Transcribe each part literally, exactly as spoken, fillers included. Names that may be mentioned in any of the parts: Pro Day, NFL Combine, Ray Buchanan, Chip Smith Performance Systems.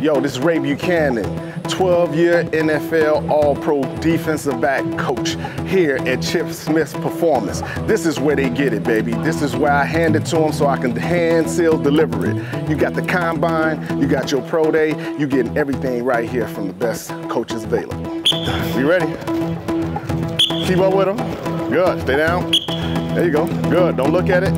Yo, this is Ray Buchanan, twelve-year N F L All-Pro defensive back coach here at Chip Smith Performance. This is where they get it, baby. This is where I hand it to them so I can hand seal deliver it. You got the Combine, you got your Pro Day, you getting everything right here from the best coaches available. You ready? Keep up with them. Good, stay down. There you go, good, don't look at it.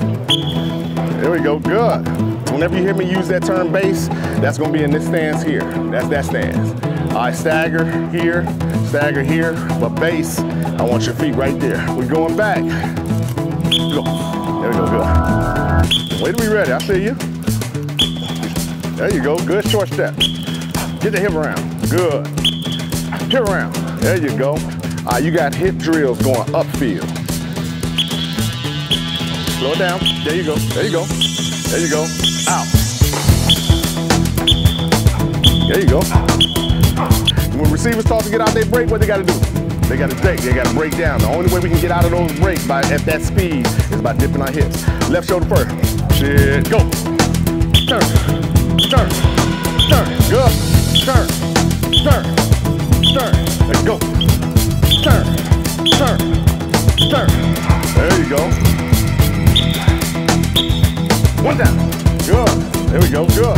There we go, good. Whenever you hear me use that term base, that's gonna be in this stance here. That's that stance. All right, stagger here, stagger here, but base, I want your feet right there. We're going back. Go. There we go, good. Wait till we ready, I see you. There you go, good short step. Get the hip around, good. Hip around, there you go. All right, you got hip drills going upfield. Slow it down, there you go, there you go. There you go, out. There you go. When receivers talk to get out their break, what they gotta do? They gotta take, they gotta break down. The only way we can get out of those breaks by at that speed is by dipping our hips. Left shoulder first. Shit, go. Turn, turn, turn, good. Turn, turn, turn, let's go. Turn, turn, turn. There you go. One down. Good. There we go. Good.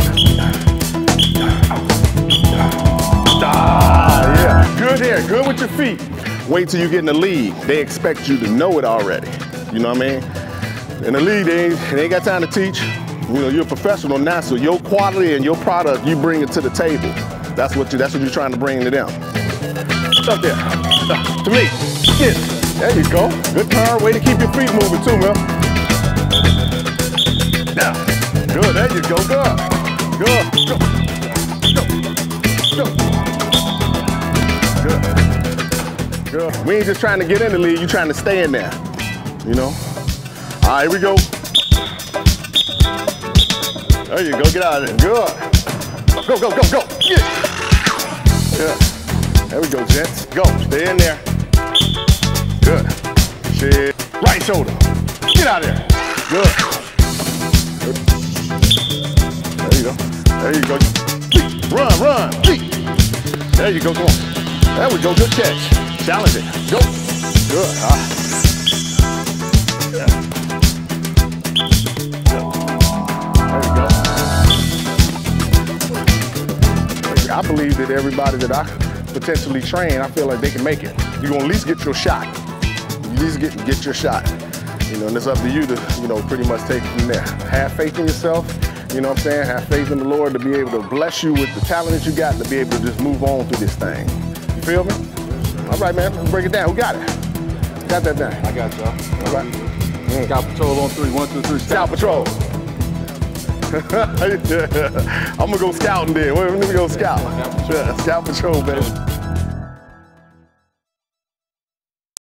Ah, yeah. Good here. Good with your feet. Wait till you get in the league. They expect you to know it already. You know what I mean? In the league, they ain't, they ain't got time to teach. You know, you're a professional now, so your quality and your product, you bring it to the table. That's what you. That's what you're trying to bring to them. Stop there. Stop. To me. Shit. There you go. Good turn. Way to keep your feet moving too, man. Now, good, there you go, good, good, go, go, go, good, good. We ain't just trying to get in the league, you trying to stay in there, you know? All right, here we go. There you go, get out of there, good. Go, go, go, go, get it. Good, there we go, gents, go, stay in there. Good, shit, right shoulder, get out of there, good. There you go. There you go. Run, run. There you go. Go on. There we go. Good catch. Challenge it. Go. Good. Huh? Yeah. Good. There you go. I believe that everybody that I potentially train, I feel like they can make it. You're gonna at least get your shot. You at least get get your shot. You know, and it's up to you to, you know, pretty much take it from there. Have faith in yourself, you know what I'm saying? Have faith in the Lord to be able to bless you with the talent that you got and to be able to just move on through this thing. You feel me? All right, man, let's break it down. Who got it? Got that down? I got y'all. All right. Mm. Scout Patrol on three. One, two, three. Scout, Scout Patrol. Patrol. I'm going to go scouting then. Let me go scout. Scout Patrol, yeah, Scout Patrol, baby.